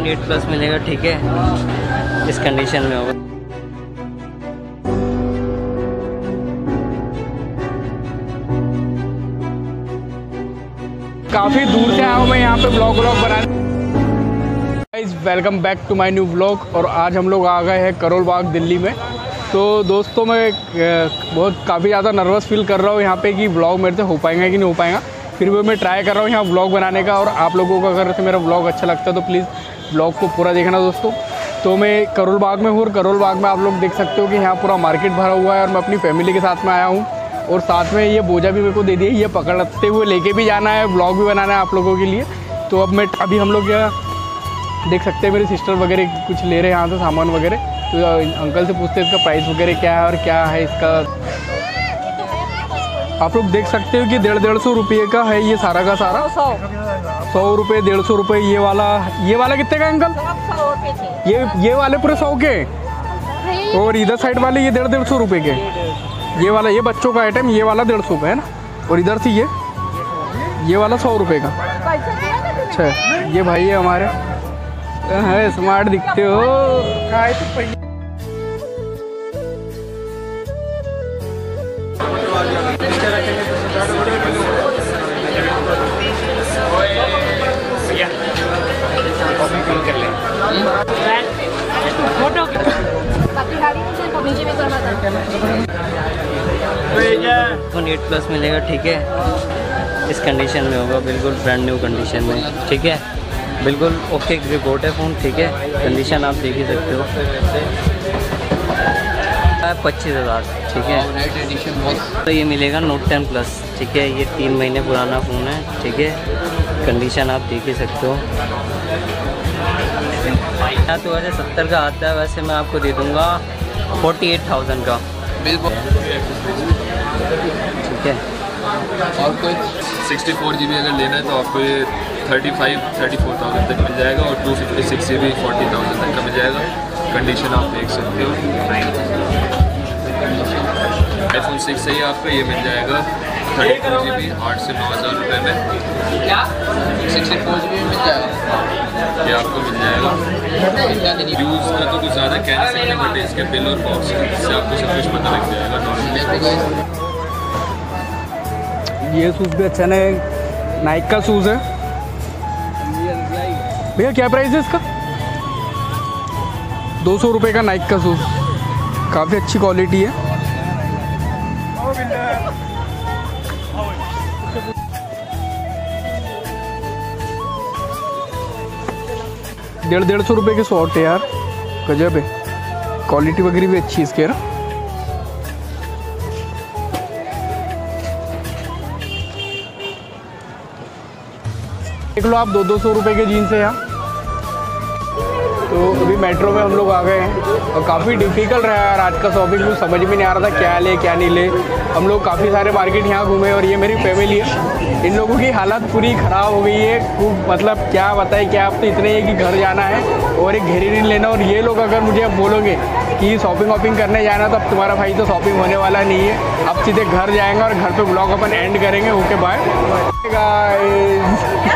8 plus मिलेगा, ठीक है, इस कंडीशन में होगा। काफ़ी दूर से आया हूँ मैं यहाँ पे ब्लॉग बनाने। Guys welcome back to my new blog. और आज हम लोग आ गए हैं करोल बाग दिल्ली में। तो दोस्तों मैं बहुत काफ़ी ज़्यादा नर्वस फील कर रहा हूँ यहाँ पे कि ब्लॉग मेरे से हो पाएगा कि नहीं हो पाएगा, फिर भी मैं ट्राई कर रहा हूँ यहाँ ब्लॉग बनाने का। और आप लोगों को अगर मेरा ब्लॉग अच्छा लगता है तो प्लीज़ ब्लॉग को पूरा देखना दोस्तों। तो मैं करोल बाग में हूँ और करोल बाग में आप लोग देख सकते हो कि यहाँ पूरा मार्केट भरा हुआ है और मैं अपनी फैमिली के साथ में आया हूँ। और साथ में ये बोझा भी मेरे को दे दिए, ये पकड़ते हुए लेके भी जाना है, ब्लॉग भी बनाना है आप लोगों के लिए। तो अब मैं अभी हम लोग देख सकते हैं मेरी सिस्टर वगैरह कुछ ले रहे हैं यहाँ से सामान वगैरह। तो अंकल से पूछते हैं इसका प्राइस वगैरह क्या है और क्या है इसका। आप लोग देख सकते हो कि 150 रुपये का है ये सारा का सारा। 100 रुपये 150 रुपये। ये वाला कितने का अंकल? ये वाले पूरे 100 के, और इधर साइड वाले ये 150 रुपये के। ये वाला, ये बच्चों का आइटम, ये वाला 150 का है ना। और इधर से ये वाला 100 रुपये का। अच्छा, ये भाई है हमारे, है स्मार्ट दिखते हो। iPhone 8 प्लस मिलेगा, ठीक है, इस कंडीशन में होगा, बिल्कुल ब्रांड न्यू कंडीशन में, ठीक है, बिल्कुल ओके रिपोर्ट है फ़ोन, ठीक है, कंडीशन आप देख ही सकते हो। 25,000, ठीक है। तो ये मिलेगा Note 10 प्लस, ठीक है, ये 3 महीने पुराना फ़ोन है, ठीक है, कंडीशन आप देख ही सकते हो। 2070 का आता है, वैसे मैं आपको दे दूँगा 48,000 का, बिल्कुल ठीक है। और कोई 64 GB अगर लेना है तो आपको ये 34,000 तक मिल जाएगा, और 256 GB 40,000 तक का मिल जाएगा, कंडीशन आप देख सकते हो। iPhone 6 है आपका, ये मिल जाएगा 34 GB 8 से 9,000 रुपये में। 64 GB में मिल जाएगा, ये आपको मिल जाएगा। यूज़ का तो कुछ ज़्यादा कह नहीं सकते, बट इसके बिल और बॉक्स से आपको सब कुछ पता लग जाएगा। ये शूज़ भी अच्छा नहीं, नाइक का शूज़ है। भैया क्या प्राइस है इसका? 200 रुपये का नाइक का शूज़, काफ़ी अच्छी क्वालिटी है। डेढ़ सौ रुपये के शॉर्ट है यार, गजब है, क्वालिटी वगैरह भी अच्छी है इसके यार। देख लो आप, 200 रुपये के जीन्स है यहाँ। तो अभी मेट्रो में हम लोग आ गए हैं और काफ़ी डिफ़िकल्ट रहा यार आज का शॉपिंग, कुछ समझ में नहीं आ रहा था क्या ले क्या नहीं ले। हम लोग काफ़ी सारे मार्केट यहाँ घूमे, और ये मेरी फैमिली है, इन लोगों की हालत पूरी ख़राब हो गई है, खूब मतलब क्या बताए क्या। आप तो इतने ही कि घर जाना है और एक घेरी नहीं लेना, और ये लोग अगर मुझे अब बोलोगे कि शॉपिंग वॉपिंग करने जाना, तो अब तुम्हारा भाई तो शॉपिंग होने वाला नहीं है, आप सीधे घर जाएँगे और घर पर ब्लॉग अपन एंड करेंगे। Okay bye guys.